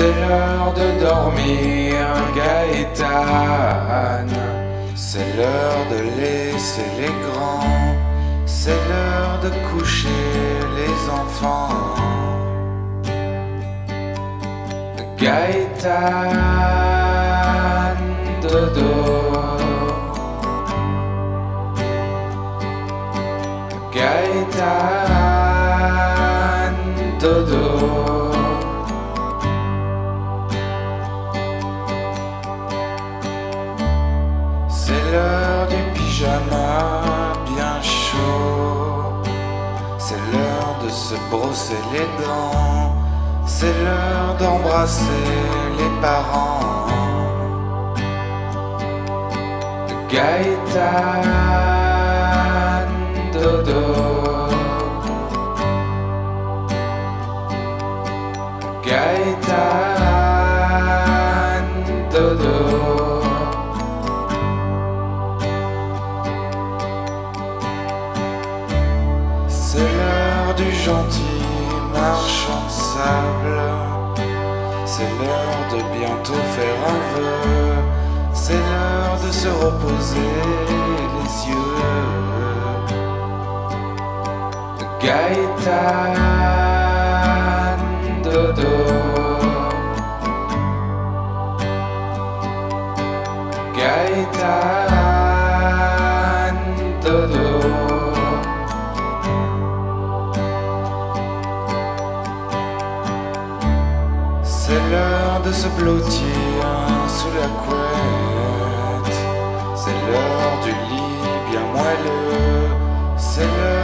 C'est l'heure de dormir, Gaétane. C'est l'heure de laisser les grands. C'est l'heure de coucher les enfants. Gaétane, dodo. Gaétane, dodo. C'est l'heure du pyjama bien chaud. C'est l'heure de se brosser les dents. C'est l'heure d'embrasser les parents. Gaétane, dodo. Gaétane, dodo. C'est l'heure du gentil marchand de sable. C'est l'heure de bientôt faire un vœu. C'est l'heure de se reposer les yeux. Gaétane, dodo. Gaétane, dodo. C'est l'heure de se blottir sous la couette. C'est l'heure du lit bien moelleux. C'est l'heure